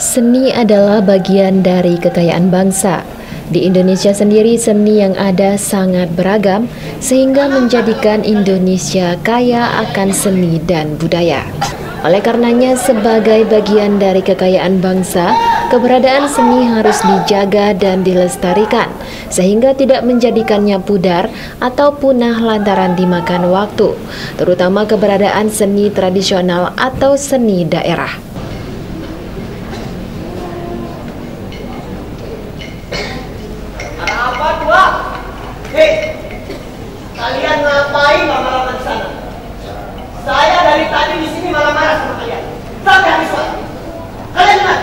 Seni adalah bagian dari kekayaan bangsa. Di Indonesia sendiri, seni yang ada sangat beragam, sehingga menjadikan Indonesia kaya akan seni dan budaya. Oleh karenanya, sebagai bagian dari kekayaan bangsa, keberadaan seni harus dijaga dan dilestarikan, sehingga tidak menjadikannya pudar atau punah lantaran dimakan waktu, terutama keberadaan seni tradisional atau seni daerah. Hei, kalian ngapain lama-lama di sana? Saya dari tadi di sini malah marah sama kalian. Tapi habis waktu. Kalian kenapa?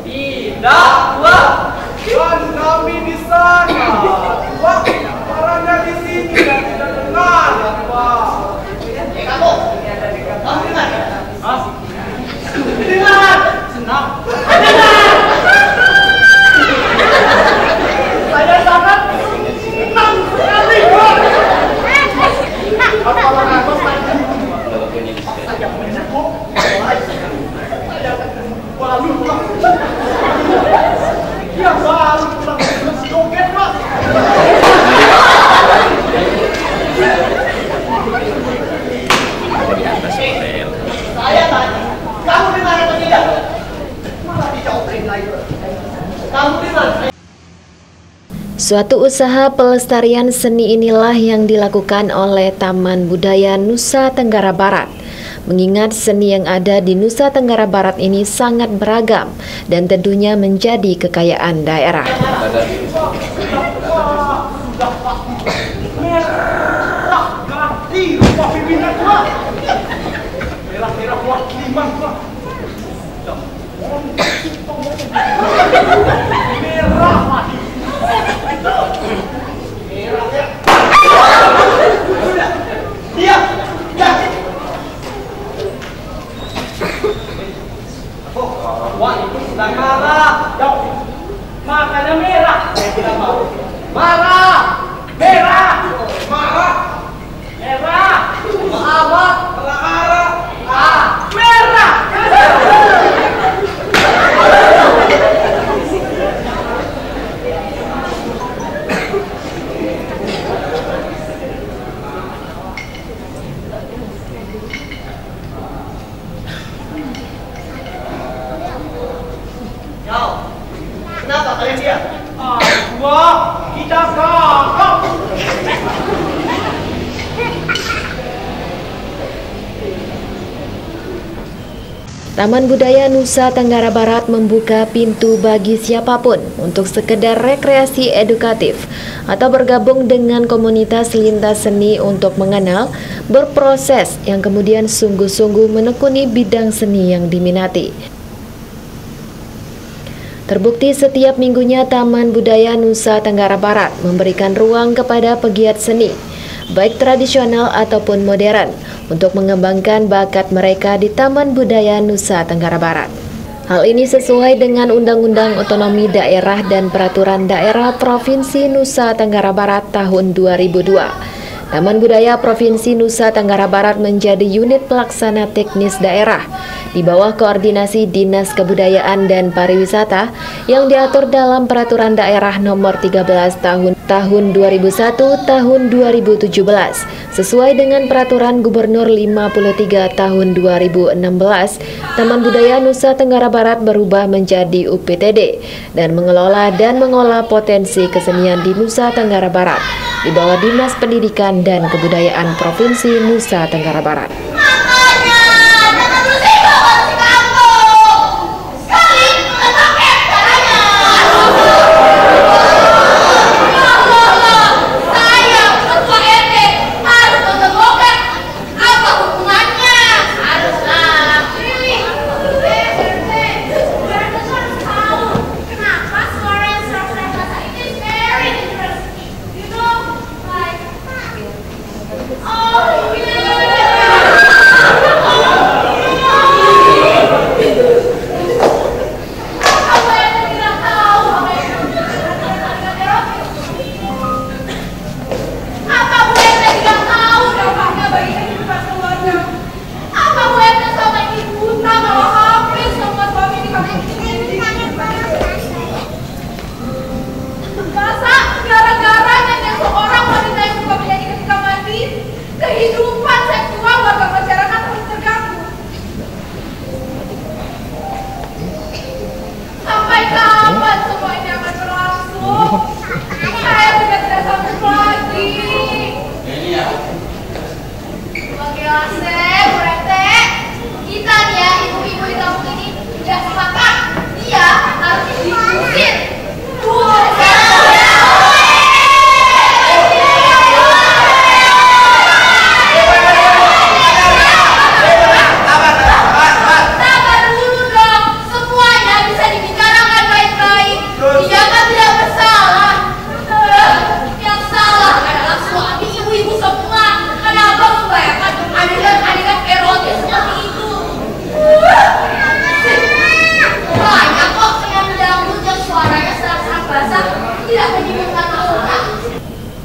Tidak, Wak. Dan kami di sana. Wak, marahnya di sini dan tidak dengar, Wak. Hei, kamu. Kamu dengar ya? Hah? Dengar. Senang. Suatu usaha pelestarian seni inilah yang dilakukan oleh Taman Budaya Nusa Tenggara Barat. Mengingat seni yang ada di Nusa Tenggara Barat ini sangat beragam dan tentunya menjadi kekayaan daerah. Taman Budaya Nusa Tenggara Barat membuka pintu bagi siapapun untuk sekedar rekreasi edukatif atau bergabung dengan komunitas lintas seni untuk mengenal, berproses yang kemudian sungguh-sungguh menekuni bidang seni yang diminati. Terbukti setiap minggunya Taman Budaya Nusa Tenggara Barat memberikan ruang kepada pegiat seni, baik tradisional ataupun modern, untuk mengembangkan bakat mereka di Taman Budaya Nusa Tenggara Barat. Hal ini sesuai dengan Undang-Undang Otonomi Daerah dan Peraturan Daerah Provinsi Nusa Tenggara Barat tahun 2002. Taman Budaya Provinsi Nusa Tenggara Barat menjadi unit pelaksana teknis daerah di bawah koordinasi Dinas Kebudayaan dan Pariwisata yang diatur dalam Peraturan Daerah Nomor 13 Tahun 2001 Tahun 2017 sesuai dengan Peraturan Gubernur 53 Tahun 2016. Taman Budaya Nusa Tenggara Barat berubah menjadi UPTD dan mengelola dan mengolah potensi kesenian di Nusa Tenggara Barat di bawah Dinas Pendidikan dan Kebudayaan Provinsi Nusa Tenggara Barat. Oh, yeah.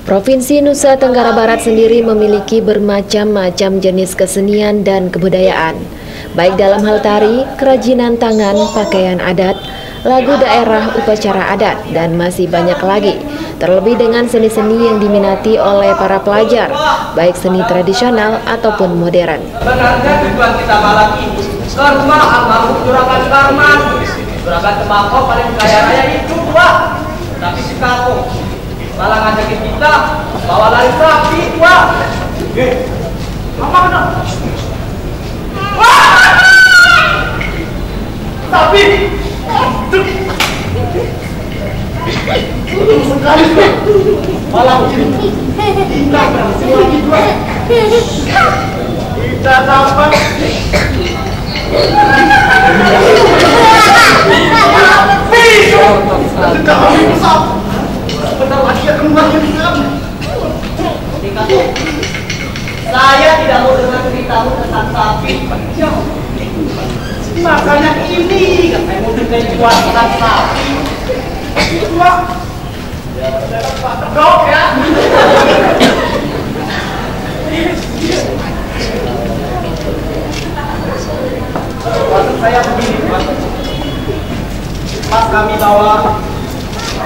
Provinsi Nusa Tenggara Barat sendiri memiliki bermacam-macam jenis kesenian dan kebudayaan, baik dalam hal tari, kerajinan tangan, pakaian adat, lagu daerah, upacara adat, dan masih banyak lagi. Terlebih dengan seni-seni yang diminati oleh para pelajar, baik seni tradisional ataupun modern. Benarkah tujuan kita malam ini? Karma almarhum Juragan Karman, Juragan Temako paling kaya raya itu dua, tapi si kampung malah ngajakin kita bawa lari sapi, wah. Apa kena? Wah! Sapi! Malah kita berhasil lagi dua. Kita dapat. Saya tidak mau dengar ceritamu tentang sapi. Makanya ini saya mau dengar jual tentang sapi. Jual. Dok ya. Maksud saya begini, pas kami bawa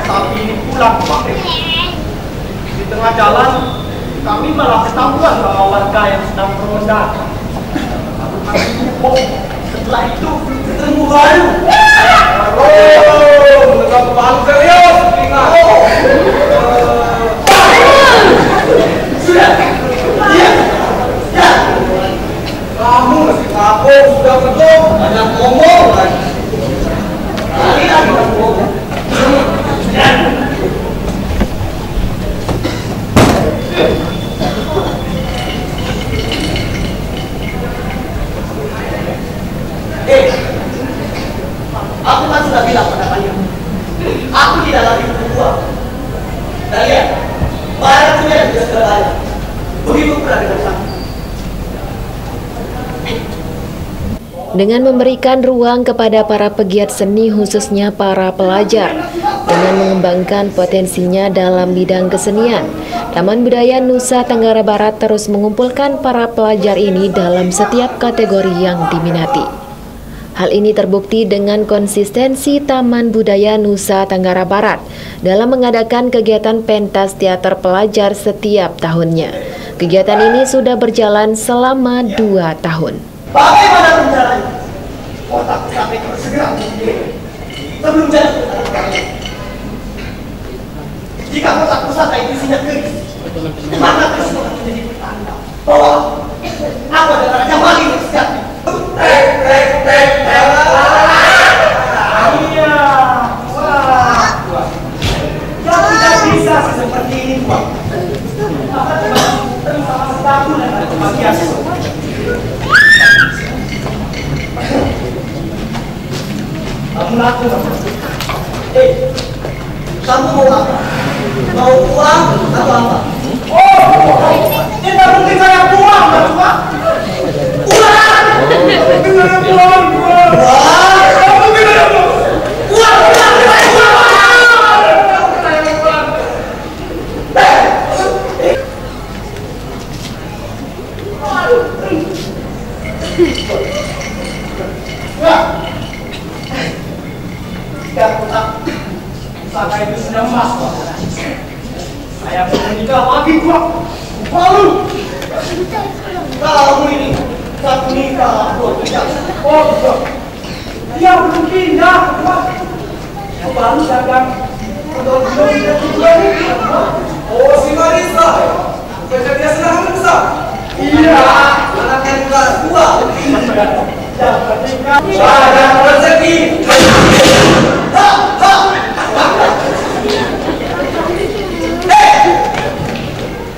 sapi ini pulang kemarin, di tengah jalan kami malah ketahuan sama warga yang sedang berondang. Setelah itu ketemu baru. Oh, ketemu baru serius. Ingat. Sudah. Ya. Kamu masih kabur sudah betul. Banyak ngomong lagi. Kali lagi ngomong. Aku kan sudah bilang pada kalian, aku tidak lagi berbuat. Dan lihat, barang punya yang sudah terbayar. Begitu pula dengan kamu. Dengan memberikan ruang kepada para pegiat seni khususnya para pelajar, dengan mengembangkan potensinya dalam bidang kesenian, Taman Budaya Nusa Tenggara Barat terus mengumpulkan para pelajar ini dalam setiap kategori yang diminati. Hal ini terbukti dengan konsistensi Taman Budaya Nusa Tenggara Barat dalam mengadakan kegiatan pentas teater pelajar setiap tahunnya. Kegiatan ini sudah berjalan selama 2 tahun. Bagaimana caranya? Otak sampai segera sebelum jalan. Jika otak pusaka itu isinya kering, maka semua menjadi pertanda bahwa aku adalah raja maling yang sejati. Kamu mau apa? Mau uang atau apa? Oh, tidak mungkin saya pulang, Pak. Uang! Tidak pulang, Iya, anak yang kelas 2. Yang ketika ada rezeki.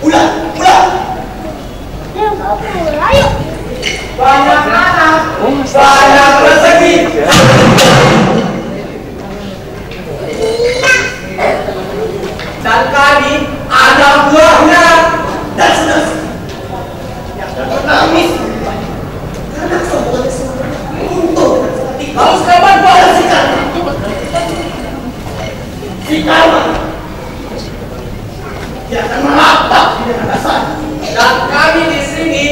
Udah. Ya, udah, ayo. Banyak anak, banyak rezeki. Dan kami ada buahnya. Dan sudah nangis karena semuanya semua untuk harus kapan pada si karma dia akan merapat di dasar dan kami di sini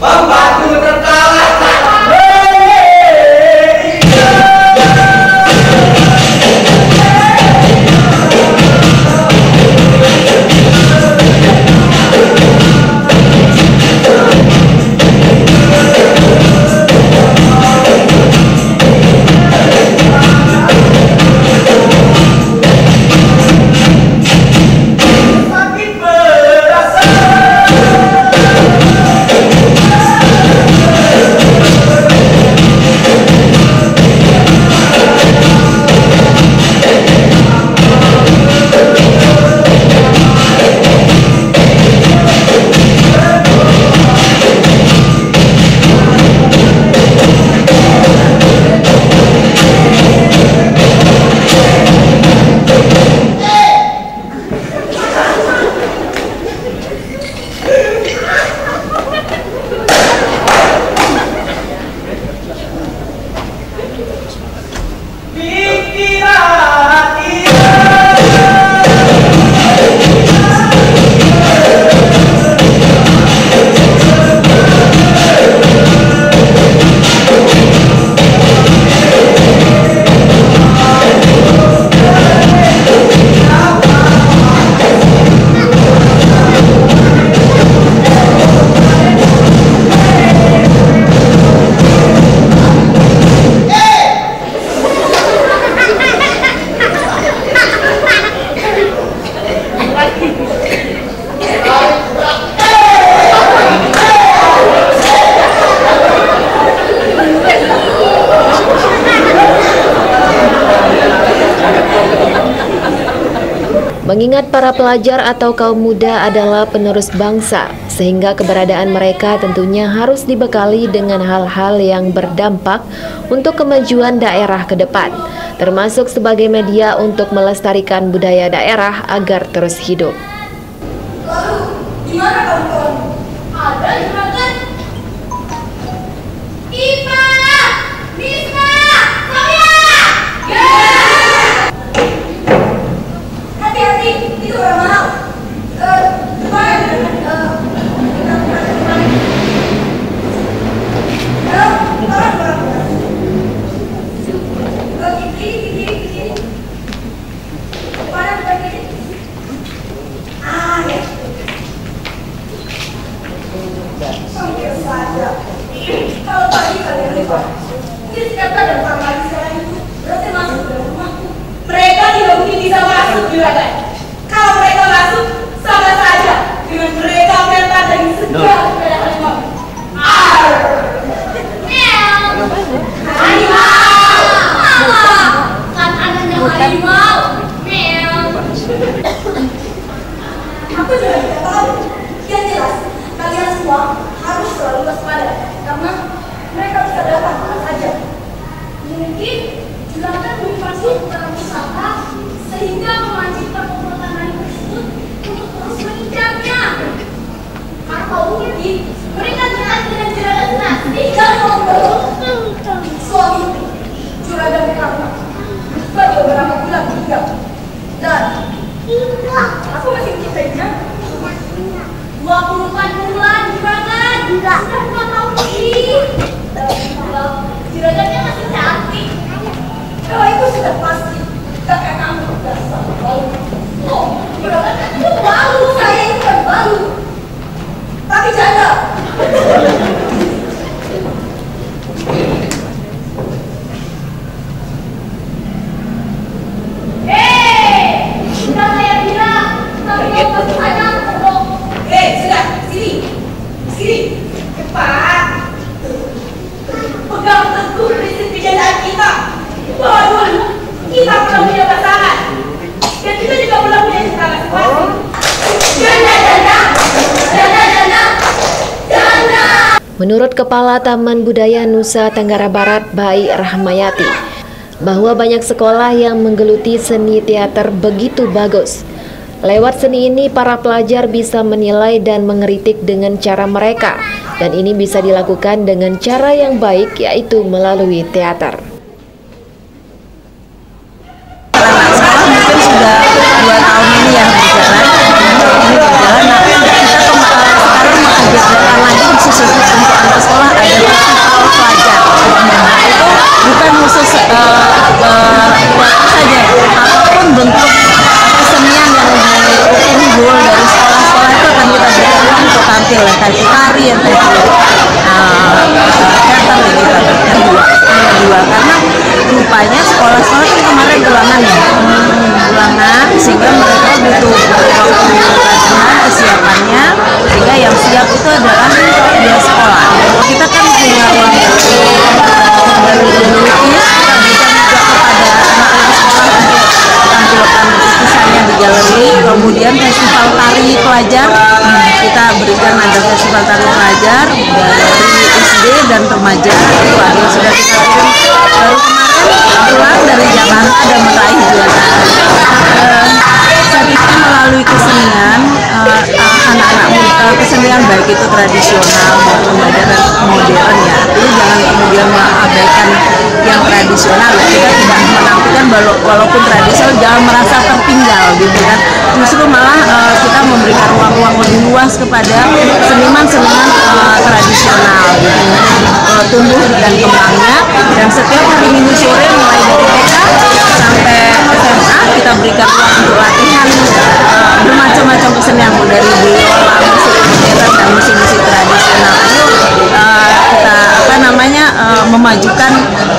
membantu terkalahkan. Mengingat para pelajar atau kaum muda adalah penerus bangsa, sehingga keberadaan mereka tentunya harus dibekali dengan hal-hal yang berdampak untuk kemajuan daerah ke depan, termasuk sebagai media untuk melestarikan budaya daerah agar terus hidup. Lalu, gimana kawan-kawan? Ada juragan? Itu orang mahal. Kalau pagi kalian lebar, mungkin kata dan orang lagi sekarang itu berarti masuk ke rumahku. Mereka tidak mungkin bisa masuk juragan. Kalau mereka masuk, sama saja dengan mereka melempar dari segala keadaan. Kan anaknya harimau. Aku juga tidak tahu. Yang jelas, kalian semua harus selalu waspada karena mereka bisa datang mana saja. Mungkin juga akan memanfaatkan para wisata sehingga memancing perkembangan tersebut untuk terus mengincarnya. Atau mungkin mereka terkait dengan juragan nasi dan membawa suami juragan karma buat beberapa bulan tinggal. Dan aku masih mencintainya 24 bulan juragan. Sudah 2 tahun lebih. Juragannya masih cantik. Kalau itu sudah pasti. Kakak kamu sudah sama baru. Oh, juragan itu baru. Saya itu kan baru. Tapi jaga. Sudah saya bilang. Tapi kamu harus ada. Sudah. Sini. Kita belum punya pasangan dan kita juga belum punya cinta masing-masing. Janda. Menurut Kepala Taman Budaya Nusa Tenggara Barat, Bai Rahmayati, bahwa banyak sekolah yang menggeluti seni teater begitu bagus. Lewat seni ini, para pelajar bisa menilai dan mengkritik dengan cara mereka, dan ini bisa dilakukan dengan cara yang baik, yaitu melalui teater. Sekarang mungkin sudah 2 tahun ini yang berjalan, nah kita sekarang mau kegiatan lagi khusus untuk anak sekolah ada festival pelajar. Itu bukan khusus saja, apapun bentuk kesenian yang unggul dari sekolah-sekolah itu akan kita berikan untuk tampil, entah itu tari, entah itu teater, yang kedua, karena rupanya sekolah-sekolah itu kemarin gelangan ya, sehingga mereka butuh pelatihan kesiapannya, sehingga yang siap itu adalah dia sekolah. Kita kan punya ruang melukis, kita berikan juga kepada anak-anak sekolah untuk tampilkan lukisannya di galeri. Kemudian festival tari pelajar, kita berikan ada festival tari pelajar dari SD dan remaja, itu ada yang sudah kita baru kemarin pulang dari Jakarta dan meraih juara. Saya pikir melalui kesenian anak-anak muda, kesenian baik itu tradisional maupun modern ya, artinya jangan kemudian mengabaikan yang tradisional. Kita tidak menampilkan walaupun tradisional, jangan merasa tertinggal gitu kan, justru malah kita memberikan ruang-ruang lebih luas kepada seniman-seniman tradisional gitu. Tumbuh dan kembangnya, dan setiap hari Minggu sore mulai dari TK sampai SMA kita berikan ruang untuk latihan bermacam-macam kesenian dari biola, musik dan musik-musik tradisional. Kita memajukan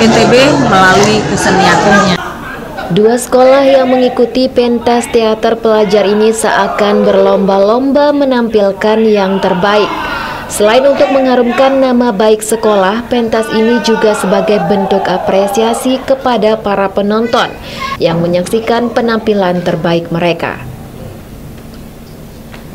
NTB melalui keseniannya. 2 sekolah yang mengikuti pentas teater pelajar ini seakan berlomba-lomba menampilkan yang terbaik. Selain untuk mengharumkan nama baik sekolah, pentas ini juga sebagai bentuk apresiasi kepada para penonton yang menyaksikan penampilan terbaik mereka.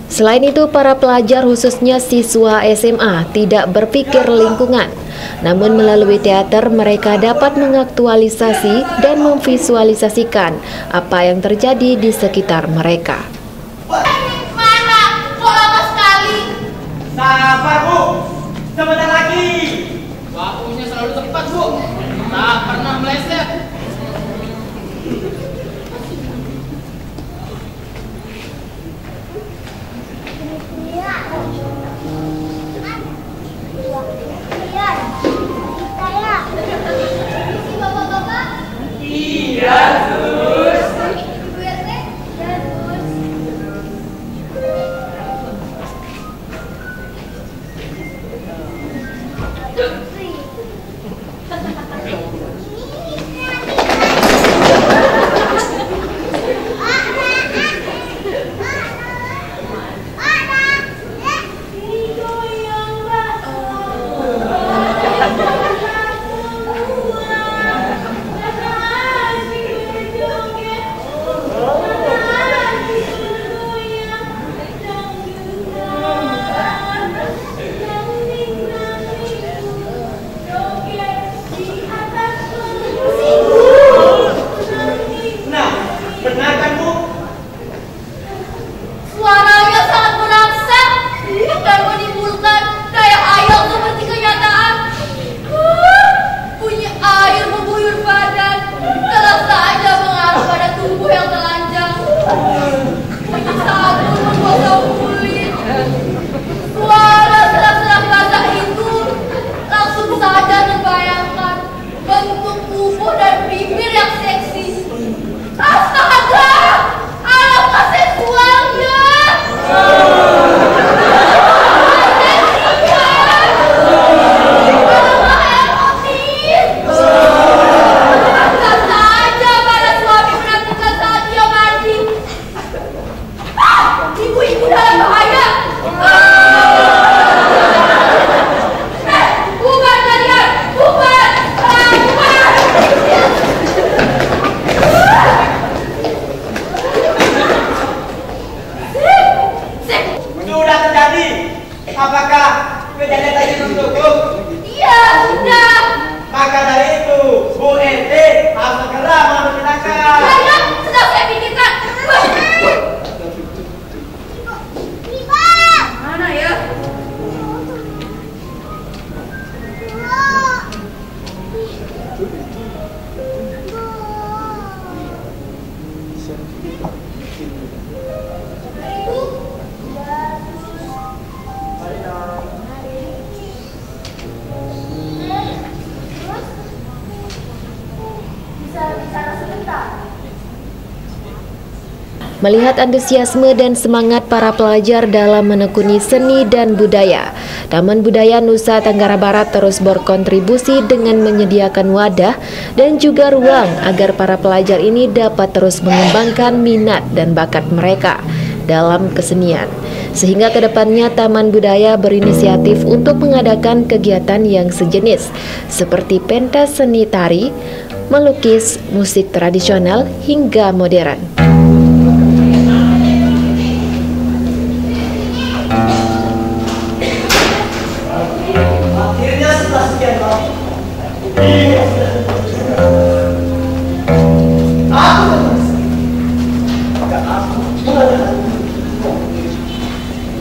Selain itu, para pelajar khususnya siswa SMA tidak berpikir lingkungan, namun melalui teater mereka dapat mengaktualisasi dan memvisualisasikan apa yang terjadi di sekitar mereka. Sabar Bu, sebentar lagi. Waktunya selalu tepat Bu, tak pernah meleset. Melihat antusiasme dan semangat para pelajar dalam menekuni seni dan budaya, Taman Budaya Nusa Tenggara Barat terus berkontribusi dengan menyediakan wadah dan juga ruang agar para pelajar ini dapat terus mengembangkan minat dan bakat mereka dalam kesenian. Sehingga kedepannya Taman Budaya berinisiatif untuk mengadakan kegiatan yang sejenis, seperti pentas seni tari, melukis, musik tradisional, hingga modern.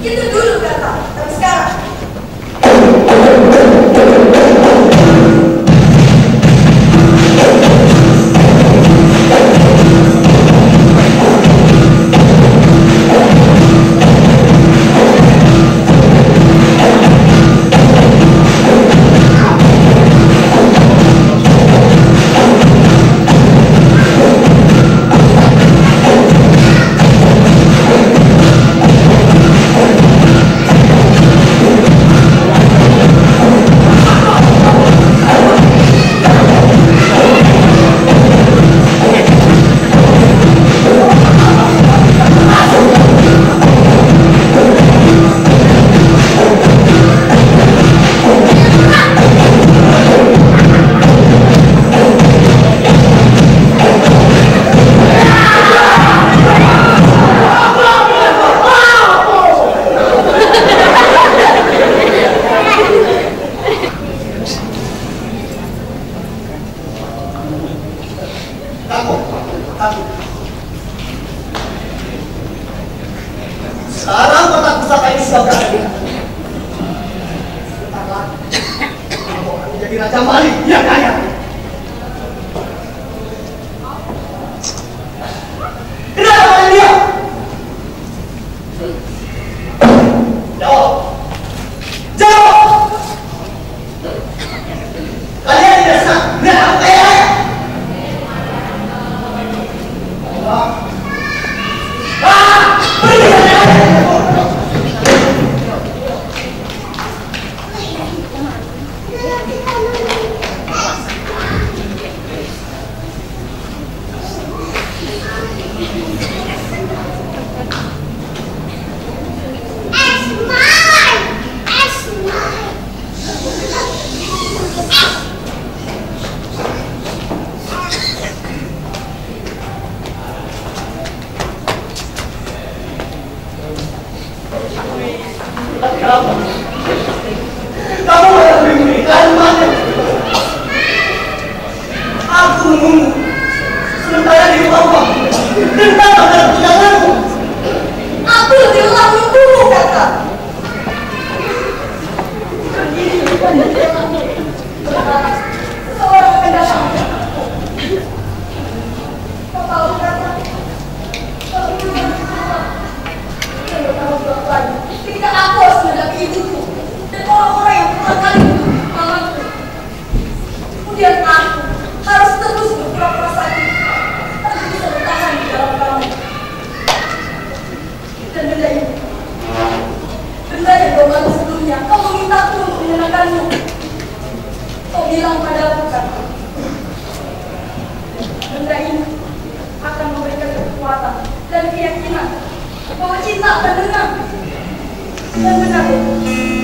Itu dulu kata, tapi sekarang sekarang kotak pusaka ini sudah berhasil. Sekarang kamu akan menjadi raja Mali yang kaya. Kenapa kalian diam? Jawab, jawab. Kalian tidak senang berapa kaya? Kamu yang memberikan mana? Aku menunggu sementara di rumah tentang pada perjalananmu. Aku telah menunggu kakak. Seorang akan datang. Kau tahu kakak? Kau ingin kakak? Kau tahu kakak? Ketika aku harus menghadapi itu. Orang-orang yang melakukan itu melakukan. Kemudian aku harus terus berpura-pura sakit untuk bisa bertahan di dalam kamu. Dan benda yang kau malu sebelumnya, kau memintaku untuk menyenangkanmu. Kau bilang padaku kan, benda ini akan memberikan kekuatan dan keyakinan bahwa cinta akan benar dan benar. Jangan begitu, Maria.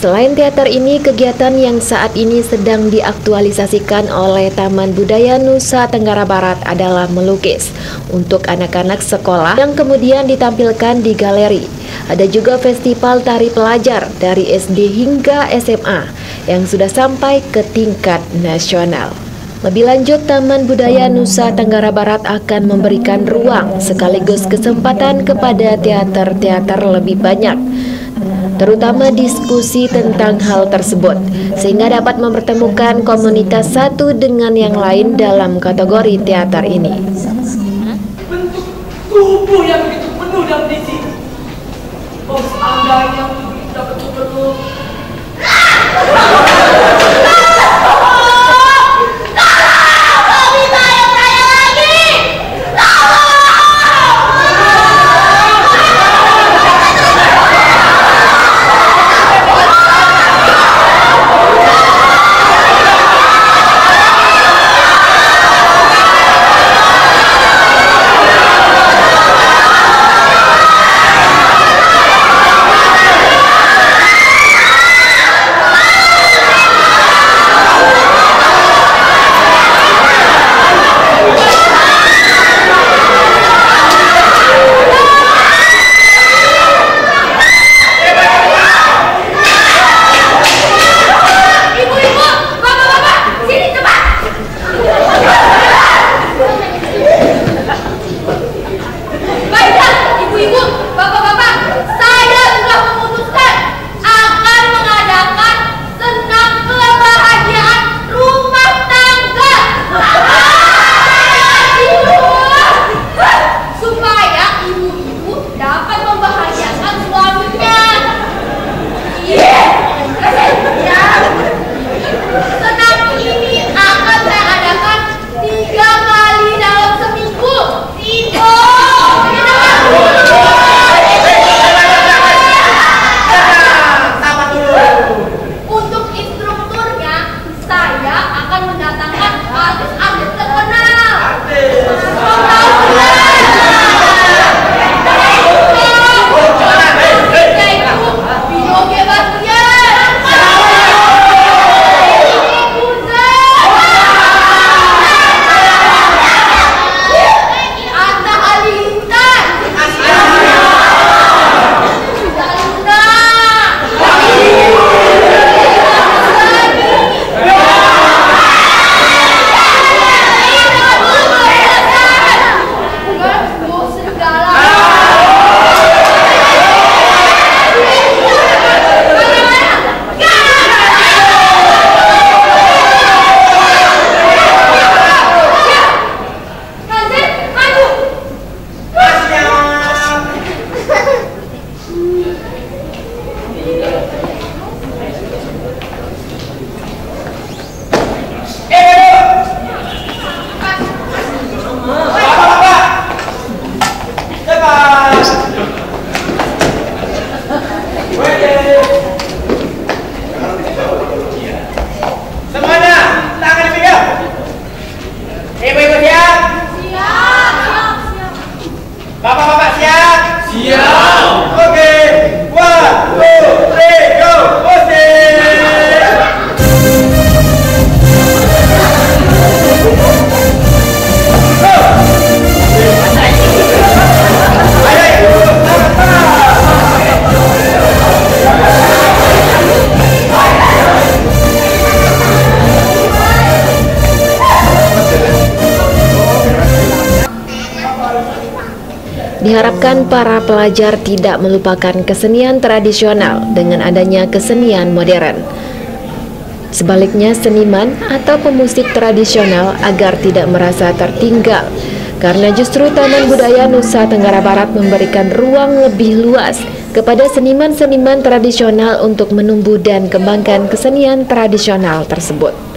Selain teater ini, kegiatan yang saat ini sedang diaktualisasikan oleh Taman Budaya Nusa Tenggara Barat adalah melukis untuk anak-anak sekolah yang kemudian ditampilkan di galeri. Ada juga festival tari pelajar dari SD hingga SMA yang sudah sampai ke tingkat nasional. Lebih lanjut, Taman Budaya Nusa Tenggara Barat akan memberikan ruang sekaligus kesempatan kepada teater-teater lebih banyak, terutama diskusi tentang hal tersebut, sehingga dapat mempertemukan komunitas satu dengan yang lain dalam kategori teater ini. Bentuk tubuh yang begitu penuh dalam diri, oh seandainya dapat tubuh. Diam. Oke. 1, 2, 3, go. Posting. Diharapkan para pelajar tidak melupakan kesenian tradisional dengan adanya kesenian modern. Sebaliknya, seniman atau pemusik tradisional agar tidak merasa tertinggal, karena justru Taman Budaya Nusa Tenggara Barat memberikan ruang lebih luas kepada seniman-seniman tradisional untuk menumbuh dan kembangkan kesenian tradisional tersebut.